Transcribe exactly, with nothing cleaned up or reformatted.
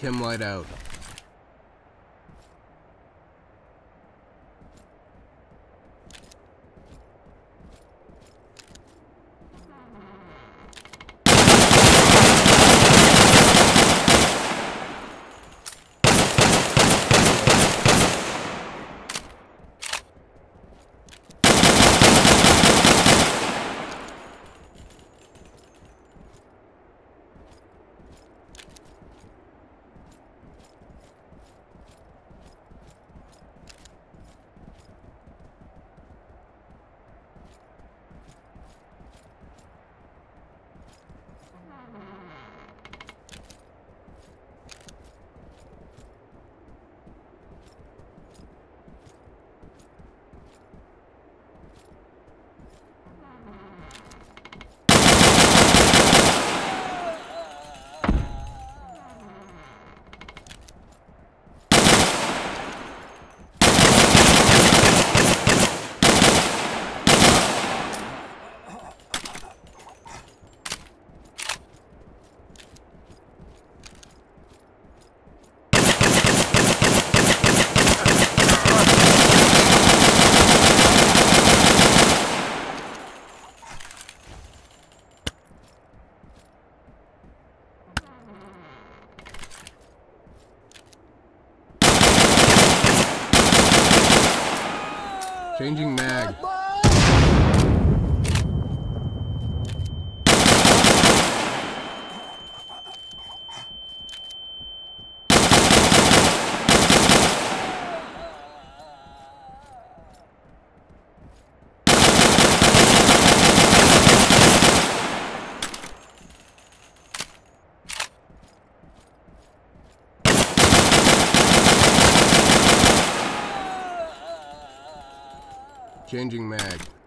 Chem light out. Changing mag. Changing mag.